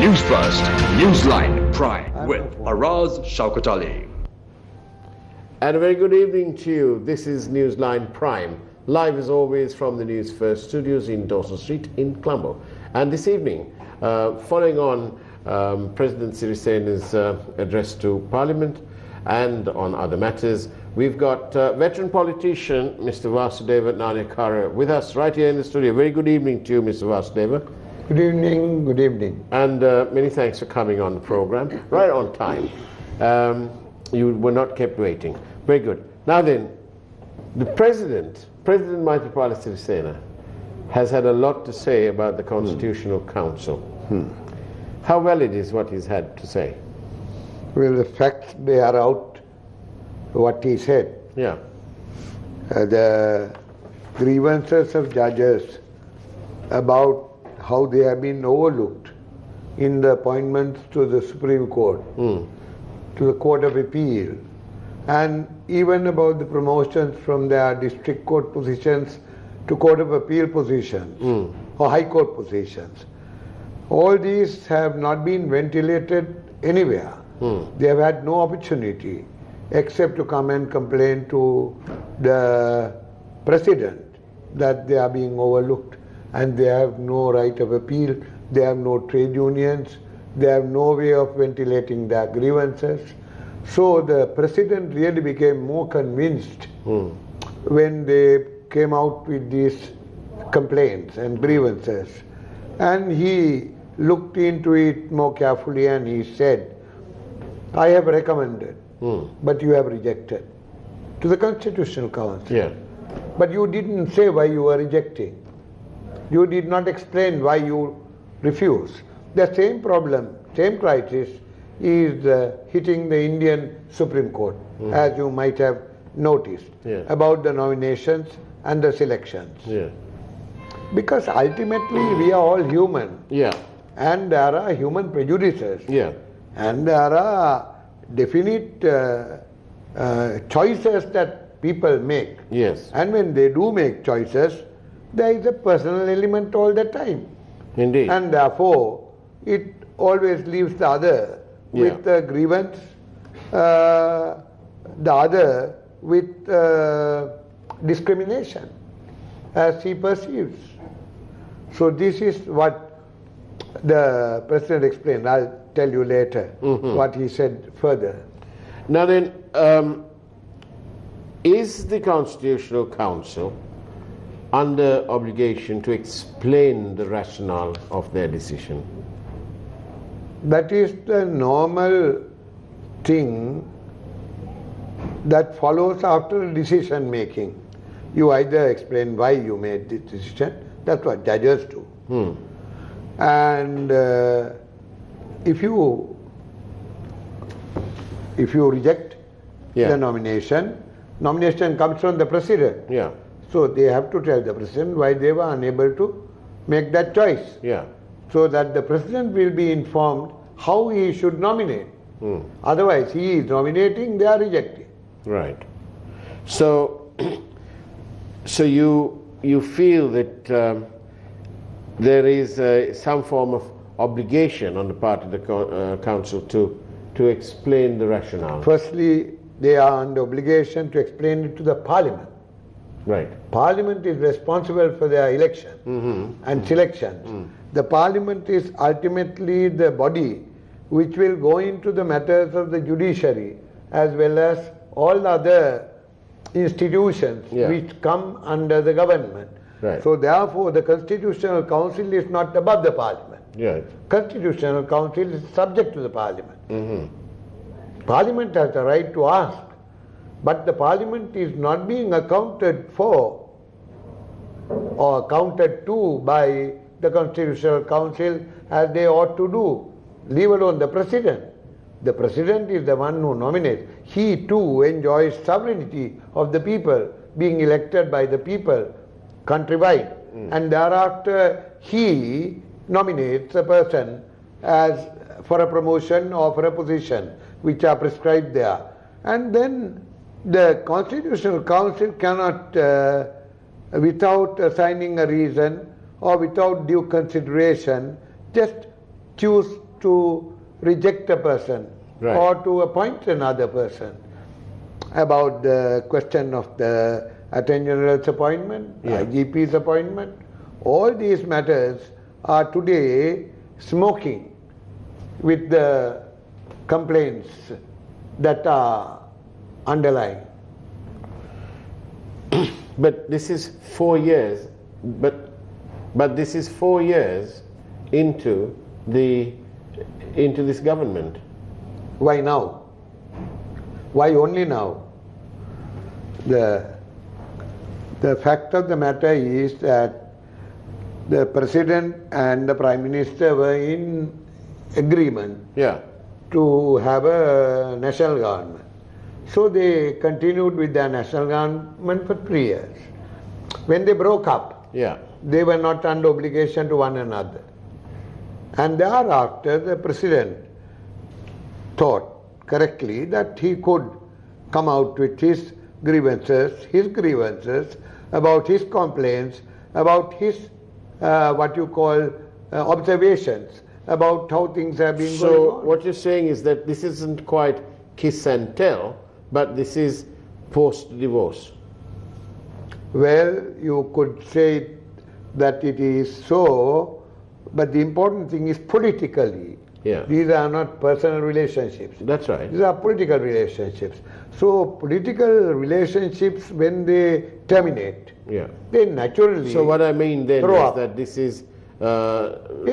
Newsfirst, Newsline, Prime with Faraz Shaukatali. And a very good evening to you. This is Newsline Prime, live as always from the Newsfirst studios in Dawson Street in Colombo. And this evening, following on President Sirisena's address to Parliament and on other matters, we've got veteran politician Mr. Vasudeva Nanayakkara with us right here in the studio. Very good evening to you, Mr. Vasudeva. Good evening, good evening. And many thanks for coming on the program, right on time. You were not kept waiting. Very good. Now then, the President Maithripala Pala Sirisena, has had a lot to say about the Constitutional Council. How valid is what he's had to say? Well, the facts bear out what he said. Yeah. The grievances of judges about how they have been overlooked in the appointments to the Supreme Court, to the Court of Appeal, and even about the promotions from their district court positions to Court of Appeal positions or High Court positions. All these have not been ventilated anywhere. They have had no opportunity except to come and complain to the President that they are being overlooked. And they have no right of appeal, they have no trade unions, they have no way of ventilating their grievances. So the President really became more convinced when they came out with these complaints and grievances. And he looked into it more carefully and he said, I have recommended, but you have rejected, to the Constitutional Council. Yeah. But you didn't say why you were rejecting. You did not explain why you refuse. The same problem, same crisis is hitting the Indian Supreme Court, as you might have noticed, about the nominations and the selections. Yeah. Because ultimately we are all human, and there are human prejudices, and there are definite choices that people make. Yes. And when they do make choices, there is a personal element all the time. Indeed. And therefore, it always leaves the other with the grievance, the other with discrimination, as he perceives. So this is what the President explained. I'll tell you later what he said further. Now then, is the Constitutional Council under obligation to explain the rationale of their decision? That is the normal thing that follows after decision making. You either explain why you made the decision, that's what judges do. And if you reject the nomination comes from the President. Yeah. So they have to tell the President why they were unable to make that choice. Yeah. So that the President will be informed how he should nominate. Otherwise he is nominating, they are rejecting. Right. So, you feel that there is some form of obligation on the part of the Council to explain the rationale. Firstly, they are under obligation to explain it to the Parliament. Right. Parliament is responsible for their election and selections. The Parliament is ultimately the body which will go into the matters of the judiciary as well as all other institutions which come under the government. Right. So therefore the Constitutional Council is not above the Parliament. Yes. Constitutional Council is subject to the Parliament. Parliament has the right to ask. But the Parliament is not being accounted for or accounted to by the Constitutional Council as they ought to do, leave alone the President. The President is the one who nominates. He too enjoys sovereignty of the people, being elected by the people countrywide. And thereafter he nominates a person as for a promotion or for a position which are prescribed there. And then the Constitutional Council cannot, without assigning a reason or without due consideration, just choose to reject a person, right, or to appoint another person. About the question of the Attorney General's appointment, yeah, IGP's appointment, all these matters are today smoking with the complaints that are underlying. But this is 4 years, but this is 4 years into the this government. Why now? Why only now? The fact of the matter is that the President and the Prime Minister were in agreement, yeah, to have a national government. So they continued with their national government for 3 years. When they broke up, yeah, they were not under obligation to one another. And thereafter, the President thought correctly that he could come out with his grievances about his complaints, about his what you call observations about how things have been going on. So what you're saying is that this isn't quite kiss and tell, but this is post-divorce. Well, you could say that it is so, but the important thing is politically. Yeah. These are not personal relationships. That's right. These are political relationships. So political relationships, when they terminate, yeah, they naturally. So what I mean then is that this is after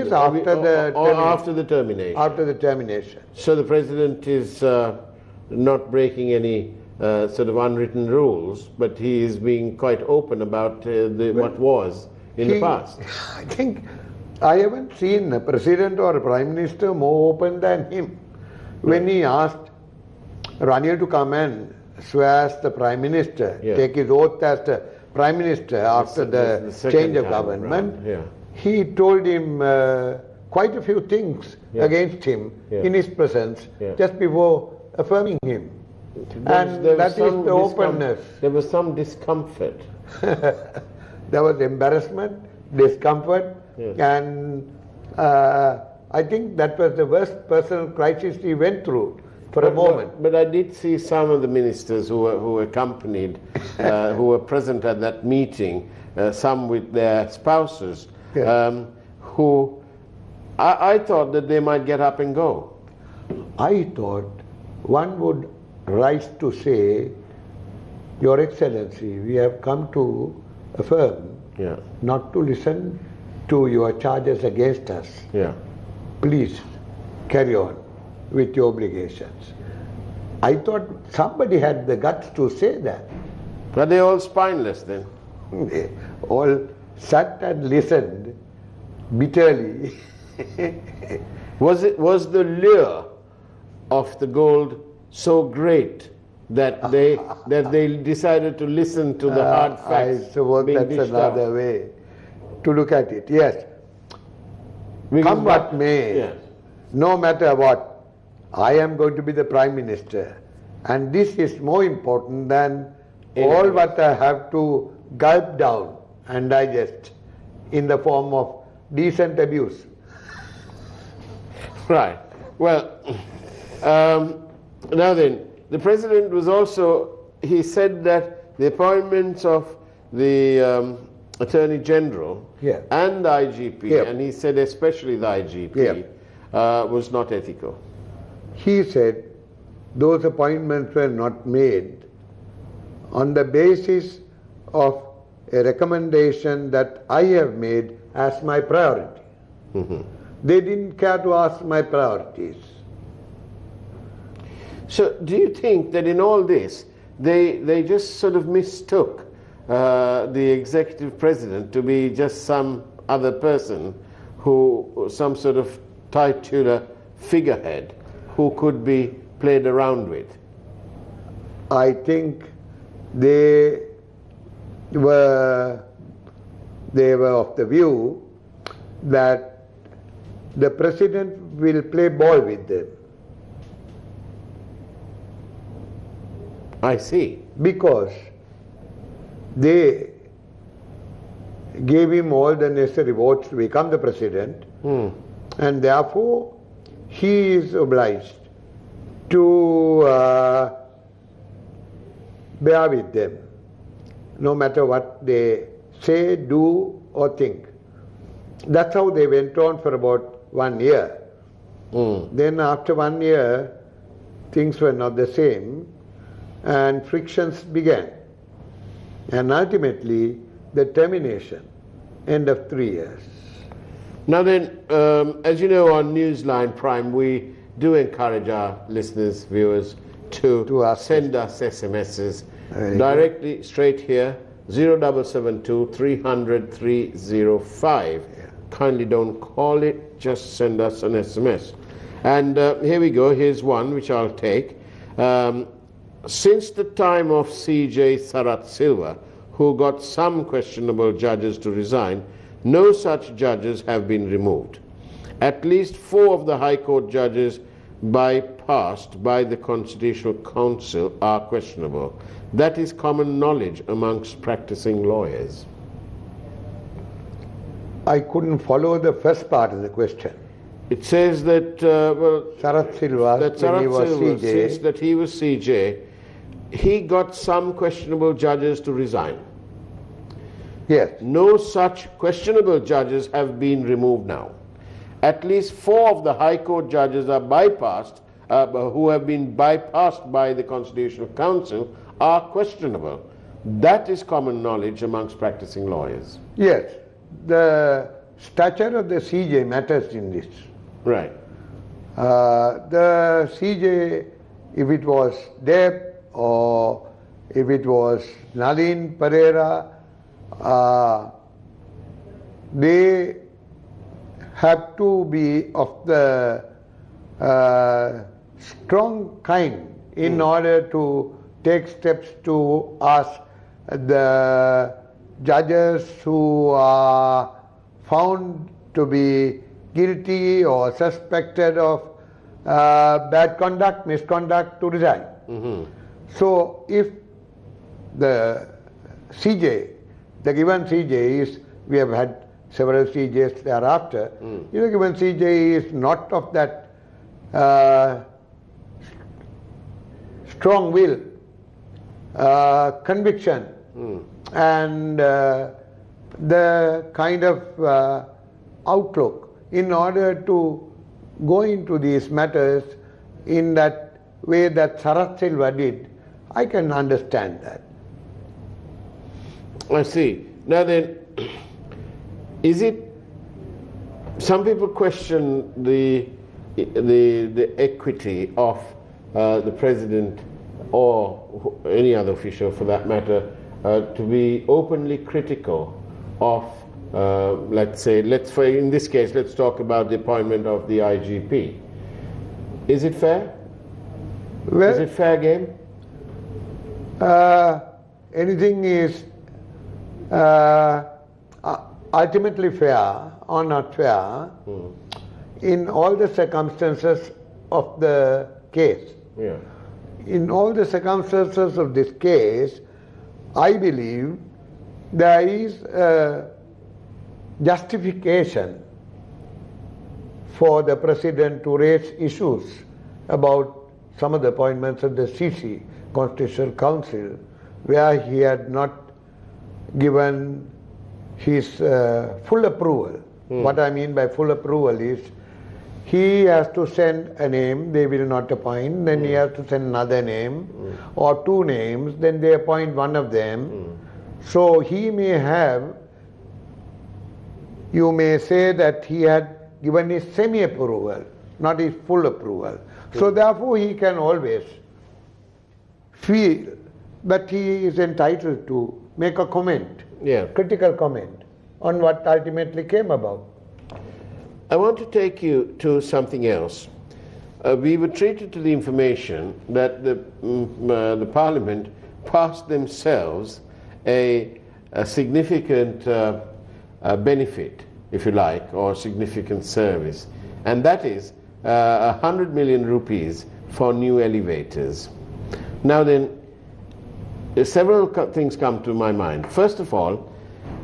the termination. After the termination. So the President is not breaking any sort of unwritten rules, but he is being quite open about what was in the past. I think. I haven't seen a President or a Prime Minister more open than him. When he asked Ranil to come and swear as the Prime Minister, yeah, take his oath as the Prime Minister after the change of government, yeah, he told him quite a few things, yeah, against him, yeah, in his presence, yeah, just before affirming him. There was the openness. There was some discomfort. There was embarrassment, discomfort. Yes. And I think that was the worst personal crisis he went through for a moment. But I did see some of the ministers who accompanied, who were present at that meeting, some with their spouses, yes, who I thought that they might get up and go. I thought one would rise to say, Your Excellency, we have come to affirm, yeah, not to listen to your charges against us. Yeah. Please carry on with your obligations. I thought somebody had the guts to say that. But they all spineless then. They all sat and listened bitterly. Was the lure of the gold so great that they decided to listen to the hard facts? I suppose that's another way to look at it, yes. Come what may, yes, no matter what, I am going to be the Prime Minister, and this is more important than all what I have to gulp down and digest in the form of decent abuse. Right. Well, now then, the President was also, he said that the appointments of the Attorney General, yeah, and the IGP, yeah, and he said especially the IGP, yeah, was not ethical. He said those appointments were not made on the basis of a recommendation that I have made as my priority. Mm-hmm. They didn't care to ask my priorities. So do you think that in all this they just sort of mistook the executive president to be just some other person, who some sort of titular figurehead who could be played around with? I think they were of the view that the president will play ball with them. I see. Because they gave him all the necessary votes to become the president, and therefore he is obliged to bear with them, no matter what they say, do or think. That's how they went on for about 1 year. Mm. Then after 1 year, things were not the same and frictions began. And ultimately, the termination, end of 3 years. Now then, as you know, on Newsline Prime, we do encourage our listeners, viewers, to send us SMSs directly straight here, 0772 300 305. Yeah. Kindly don't call it, just send us an SMS. And here we go, here's one which I'll take. Since the time of CJ Sarath Silva, who got some questionable judges to resign, no such judges have been removed. At least 4 of the High Court judges bypassed by the Constitutional Council are questionable. That is common knowledge amongst practicing lawyers. I couldn't follow the first part of the question. It says that Sarath Silva, since that he was CJ, he got some questionable judges to resign. Yes. No such questionable judges have been removed now. At least 4 of the High Court judges are bypassed, who have been bypassed by the Constitutional Council, are questionable. That is common knowledge amongst practicing lawyers. Yes. The stature of the CJ matters in this. Right. The CJ, if it was Deb or if it was Nalin Pereira, they have to be of the strong kind in order to take steps to ask the judges who are found to be guilty or suspected of bad conduct, misconduct, to resign. Mm-hmm. So if the CJ, the given CJ is, we have had several CJs thereafter, you know, given CJ is not of that strong will, conviction, and the kind of outlook in order to go into these matters in that way that Sarath Silva did, I can understand that. I see. Now then, is it, some people question the equity of the president or any other official for that matter to be openly critical of, let's say, in this case, let's talk about the appointment of the IGP. Is it fair? Well, is it fair game? Anything is ultimately fair or not fair in all the circumstances of the case. Yeah. In all the circumstances of this case, I believe there is a justification for the president to raise issues about some of the appointments of the CC, Constitutional Council, where he had not given his full approval. What I mean by full approval is he has to send a name, they will not appoint, then he has to send another name or 2 names, then they appoint 1 of them. So he may have, you may say that he had given his semi-approval, not his full approval. So therefore he can always feel that he is entitled to make a comment. Yeah. Critical comment on what ultimately came about. I want to take you to something else. We were treated to the information that the Parliament passed themselves a significant benefit, if you like, or significant service, and that is 100 million rupees for new elevators. Now then, several things come to my mind. First of all,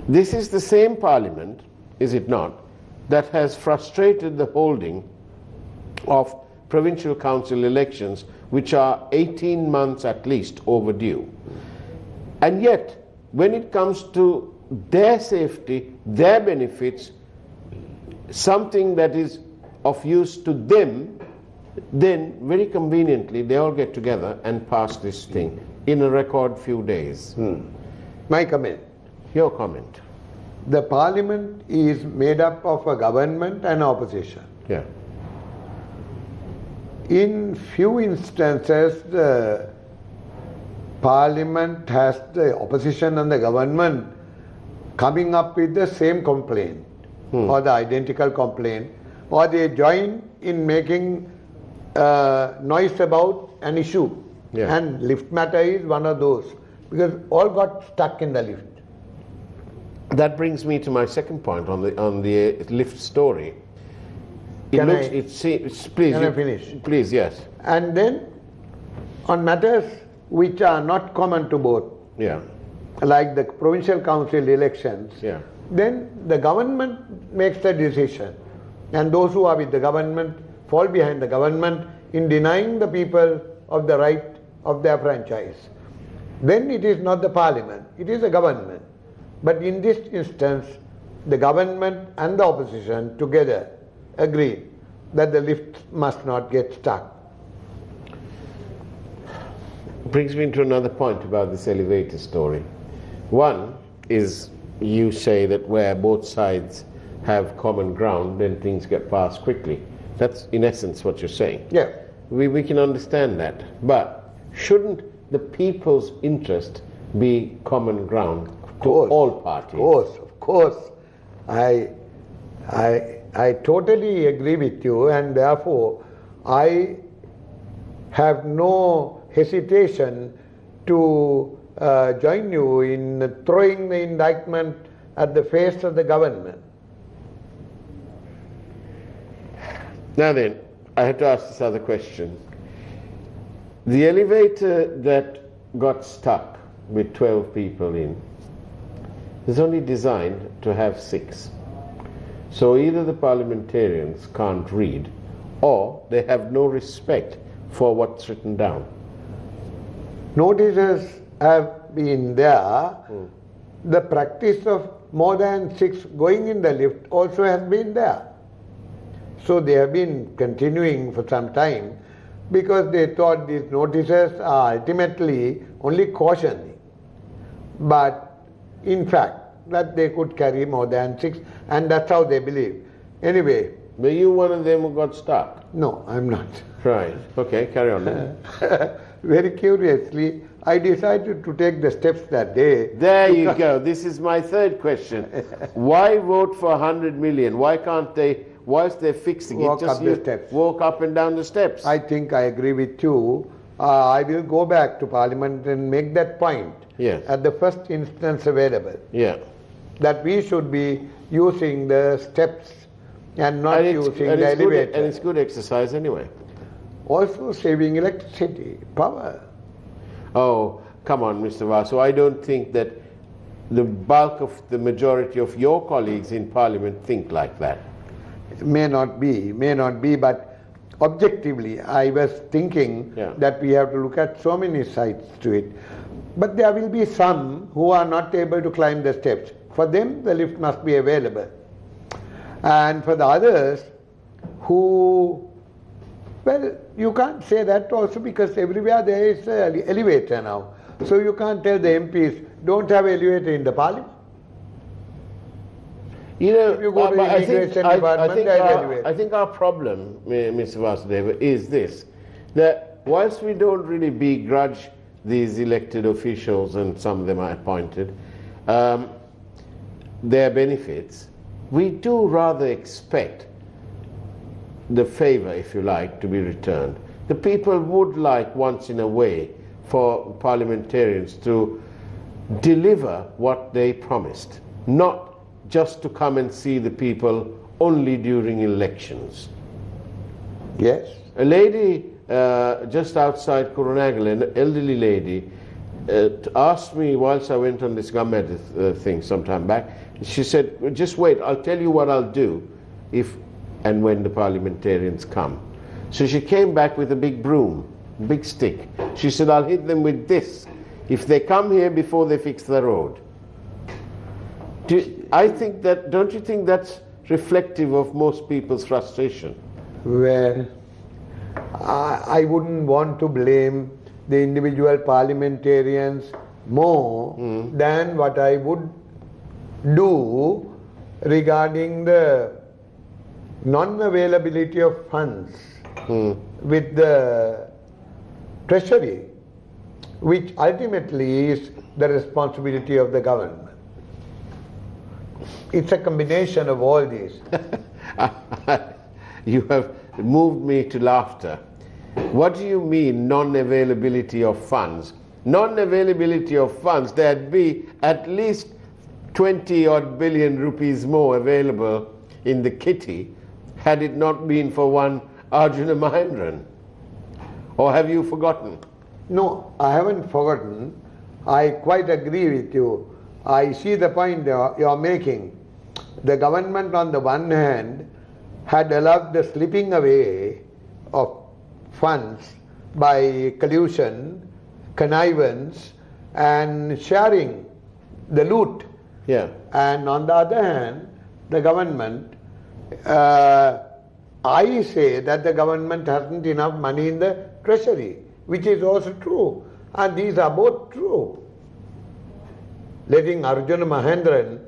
this is the same Parliament, is it not, that has frustrated the holding of provincial council elections, which are 18 months at least overdue. And yet, when it comes to their safety, their benefits, something that is of use to them, then very conveniently they all get together and pass this thing in a record few days. My comment. Your comment. The parliament is made up of a government and opposition. Yeah. In few instances, the parliament has the opposition and the government coming up with the same complaint or the identical complaint, or they join in making noise about an issue. Yeah. And lift matter is one of those, because all got stuck in the lift. That brings me to my second point on the lift story. Please, yes. And then on matters which are not common to both, yeah, like the provincial council elections, yeah, then the government makes the decision, and those who are with the government fall behind the government in denying the people of the right of their franchise. Then it is not the parliament, it is the government. But in this instance, the government and the opposition together agreed that the lift must not get stuck. Brings me to another point about this elevator story. One is, you say that where both sides have common ground, then things get passed quickly. That's in essence what you're saying. Yeah. We can understand that. But shouldn't the people's interest be common ground to all parties? Of course, of course. I totally agree with you, and therefore I have no hesitation to join you in throwing the indictment at the face of the government. Now then, I have to ask this other question. The elevator that got stuck with 12 people in is only designed to have 6. So either the parliamentarians can't read, or they have no respect for what's written down. Notices have been there. The practice of more than 6 going in the lift also has been there. So they have been continuing for some time, because they thought these notices are ultimately only cautioning. But in fact, that they could carry more than 6, and that's how they believe. Anyway. Were you one of them who got stuck? No, I'm not. Right. Okay, carry on then. Very curiously, I decided to take the steps that day. There you go. This is my third question. Why vote for 100 million? Why can't they, whilst they're fixing it, just walk up and down the steps? I think I agree with you. I will go back to Parliament and make that point. Yes. At the first instance available. Yeah. That we should be using the steps and not using the elevator. And it's good exercise anyway. Also saving electricity, power. Oh, come on, Mr. Vasu. I don't think that the bulk of the majority of your colleagues in Parliament think like that. It may not be, but objectively I was thinking, yeah, that we have to look at so many sides to it. But there will be some who are not able to climb the steps. For them, the lift must be available. And for the others who, well, you can't say that also, because everywhere there is an elevator now. So you can't tell the MPs, don't have elevator in the parliament. You know, if you go to the immigration department, there is elevator. I think our problem, Mr. Vasudeva, is this, that whilst we don't really begrudge these elected officials, and some of them are appointed, their benefits, we do rather expect the favor, if you like, to be returned. The people would like, once in a way, for parliamentarians to deliver what they promised, not just to come and see the people only during elections. Yes. A lady just outside Kurunagala, an elderly lady, asked me whilst I went on this government thing some time back. She said, just wait, I'll tell you what I'll do if and when the parliamentarians come. So she came back with a big broom, big stick. She said, I'll hit them with this if they come here before they fix the road. I think that, don't you think that's reflective of most people's frustration? Well, I wouldn't want to blame the individual parliamentarians more than what I would do regarding the non-availability of funds with the Treasury, which ultimately is the responsibility of the government. It's a combination of all these. You have moved me to laughter. What do you mean non-availability of funds? Non-availability of funds, there'd be at least 20-odd billion rupees more available in the kitty had it not been for one Arjuna Mahendran. Or have you forgotten? No, I haven't forgotten. I quite agree with you. I see the point you are making. The government on the one hand had allowed the slipping away of funds by collusion, connivance and sharing the loot. Yeah. And on the other hand, the government, I say that the government hasn't enough money in the Treasury, which is also true, and these are both true. Letting Arjuna Mahendran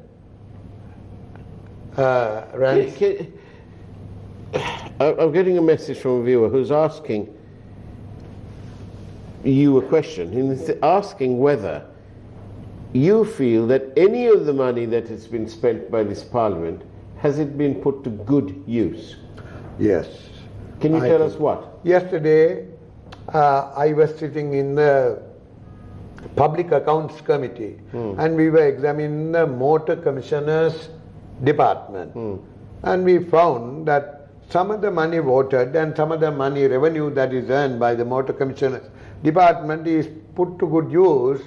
run. I'm getting a message from a viewer who's asking you a question. He's asking whether you feel that any of the money that has been spent by this parliament, has it been put to good use? Yes. Can you tell us what? Yesterday, I was sitting in the Public Accounts Committee and we were examining the Motor Commissioner's Department and we found that some of the money voted and some of the money revenue that is earned by the Motor Commissioner's Department is put to good use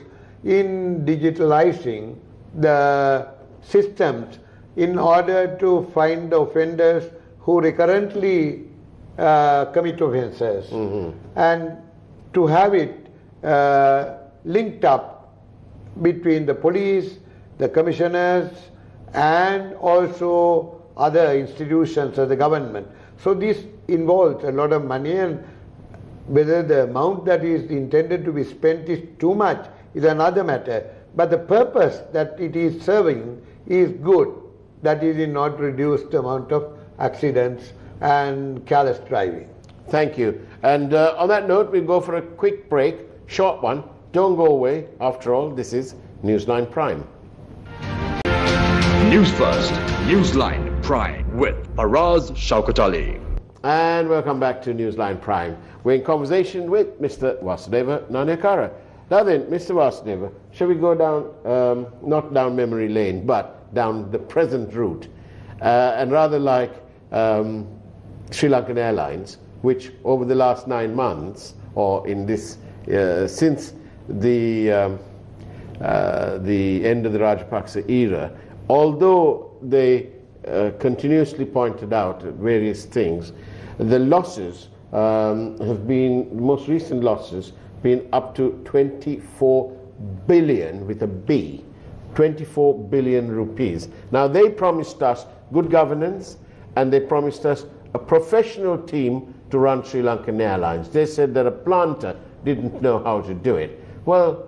in digitalizing the systems in order to find the offenders who recurrently commit offenses and to have it linked up between the police, the commissioners and also other institutions of the government. So this involves a lot of money, and whether the amount that is intended to be spent is too much is another matter. But the purpose that it is serving is good, that is in not reduced amount of accidents and careless driving. Thank you. And on that note, we'll go for a quick break, short one. Don't go away. After all, this is Newsline Prime. Newsfirst, Newsline Prime with Faraz Shaukatali. And welcome back to Newsline Prime. We're in conversation with Mr. Vasudeva Nanayakkara. Now then, Mr. Vasudeva, shall we go down, not down memory lane, but down the present route, and rather like Sri Lankan Airlines, which over the last 9 months, or in this, since the end of the Rajapaksa era, although they continuously pointed out various things, the losses have been, the most recent losses been up to 24 billion with a B, 24 billion rupees. Now they promised us good governance and they promised us a professional team to run Sri Lankan Airlines. They said that a planter didn't know how to do it. Well,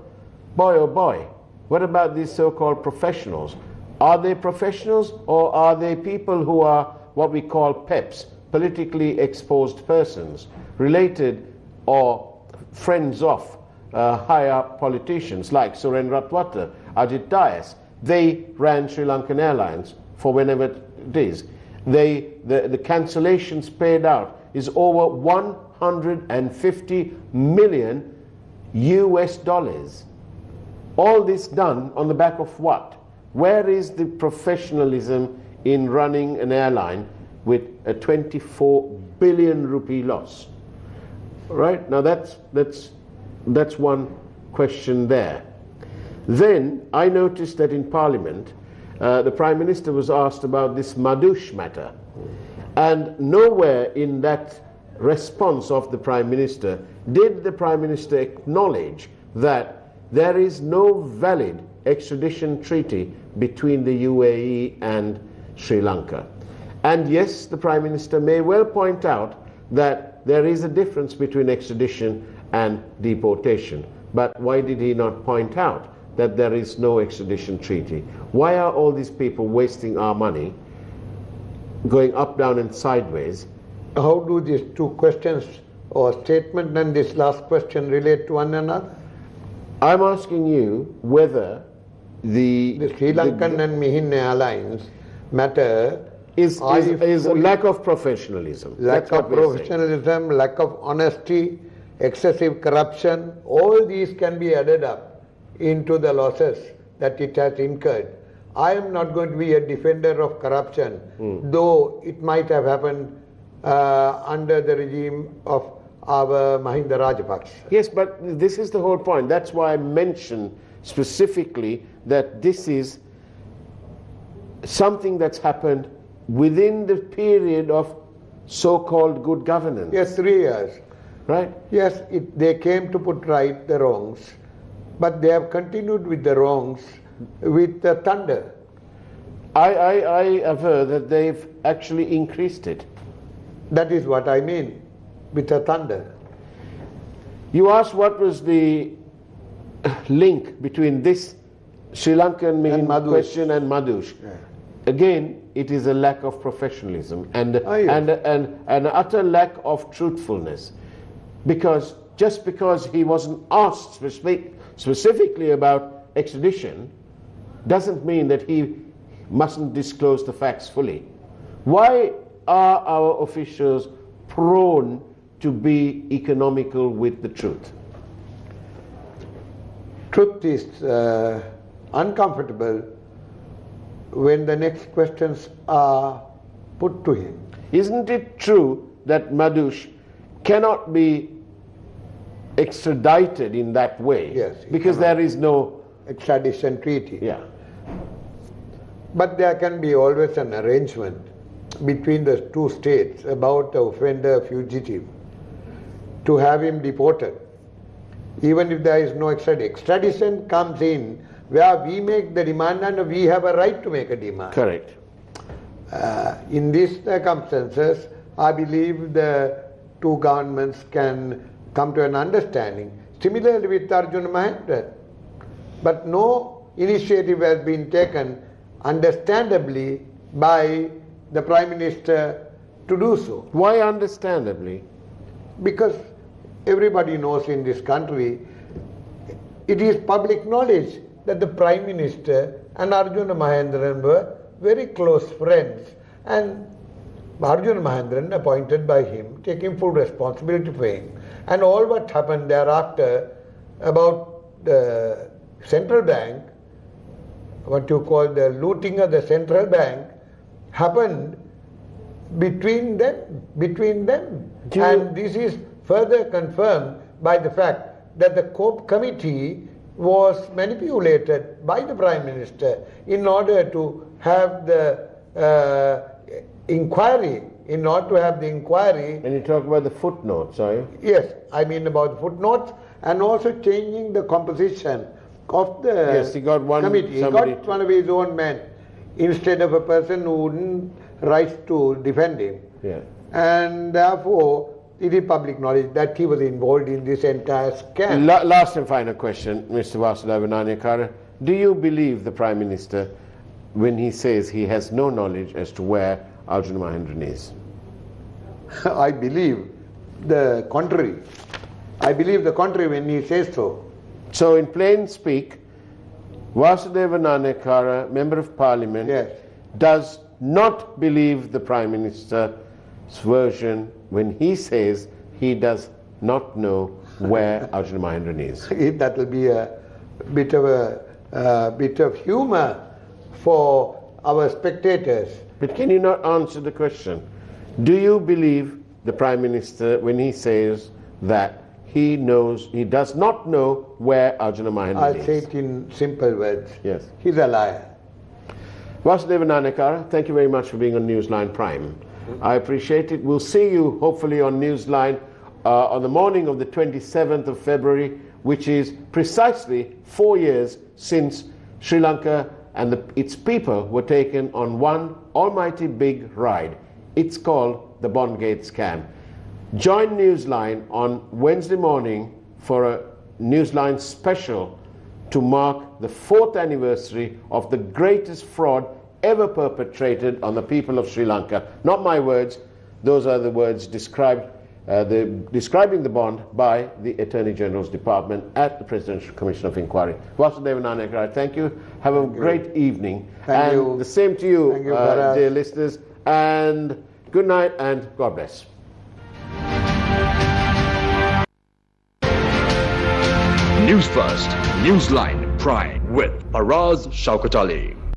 boy oh boy, what about these so-called professionals? Are they professionals or are they people who are what we call PEPs, politically exposed persons, related or friends of higher politicians like Suren Ratwatte, Arjith Dias? They ran Sri Lankan Airlines for whenever it is. The cancellations paid out is over $150 million US. All this done on the back of what? Where is the professionalism in running an airline with a 24 billion rupee loss? Right? Now that's one question there. Then I noticed that in Parliament the Prime Minister was asked about this Madush matter, and nowhere in that response of the Prime Minister, did the Prime Minister acknowledge that there is no valid extradition treaty between the UAE and Sri Lanka? And yes, the Prime Minister may well point out that there is a difference between extradition and deportation. But why did he not point out that there is no extradition treaty? Why are all these people wasting our money, going up, down and sideways? How do these two questions or statement and this last question relate to one another? I'm asking you whether the Sri Lankan and Mihin alliance matter is lack of professionalism. Lack of professionalism, lack of honesty, excessive corruption, all these can be added up into the losses that it has incurred. I am not going to be a defender of corruption, though it might have happened under the regime of our Mahinda Rajapaksa. Yes, but this is the whole point. That's why I mentioned specifically that this is something that's happened within the period of so-called good governance. Yes, 3 years. Right? Yes, they came to put right the wrongs, but they have continued with the wrongs with the thunder. I aver that they've actually increased it. That is what I mean, with the thunder. You asked what was the link between this Sri Lankan Mihin question and Madush. Yeah. Again, it is a lack of professionalism and an utter lack of truthfulness. Because just because he wasn't asked specifically about extradition doesn't mean that he mustn't disclose the facts fully. Why are our officials prone to be economical with the truth? Truth is uncomfortable when the next questions are put to him. Isn't it true that Madush cannot be extradited in that way? Yes, because there is no extradition treaty. Yeah. But there can be always an arrangement between the two states about the offender fugitive to have him deported, even if there is no extradition. Extradition comes in where we make the demand and we have a right to make a demand. Correct. In these circumstances, I believe the two governments can come to an understanding. Similarly with Arjuna Mahendran. But no initiative has been taken, understandably, by the Prime Minister to do so. Why understandably? Because everybody knows in this country, it is public knowledge that the Prime Minister and Arjuna Mahendran were very close friends, and Arjuna Mahendran, appointed by him, taking full responsibility for him. And all what happened thereafter about the central bank, what you call the looting of the central bank, happened between them. And this is further confirmed by the fact that the COPE committee was manipulated by the Prime Minister in order to have the inquiry, And you talk about the footnotes, are you? Yes, I mean about the footnotes and also changing the composition of the committee. Yes, he got one. He got one of his own men instead of a person who wouldn't rise to defend him. Yeah. And therefore, it is public knowledge that he was involved in this entire scam. Last and final question, Mr. Vasudeva Nanayakkara. Do you believe the Prime Minister when he says he has no knowledge as to where Arjuna Mahendran is? I believe the contrary. I believe the contrary when he says so. So in plain speak, Vasudeva Nanayakkara, Member of Parliament, yes, does not believe the Prime Minister's version when he says he does not know where Arjuna Mahendran is. That will be a bit of humour for our spectators. But can you not answer the question? Do you believe the Prime Minister when he says that he knows, he does not know where Arjuna Mahendran is? I'll say it in simple words. Yes. He's a liar. Vasudeva Nanayakkara, thank you very much for being on Newsline Prime. I appreciate it. We'll see you hopefully on Newsline on the morning of the 27th of February, which is precisely 4 years since Sri Lanka and its people were taken on one almighty big ride. It's called the Bondgate scam. Join Newsline on Wednesday morning for a Newsline special to mark the 4th anniversary of the greatest fraud ever perpetrated on the people of Sri Lanka. Not my words, those are the words describing the bond by the Attorney General's Department at the Presidential Commission of Inquiry. Vasudeva Nanayakkara, thank you. Have a great evening. Thank you. The same to you, dear listeners. And good night and God bless. Newsfirst, Newsline, Prime with Faraz Shaukatali.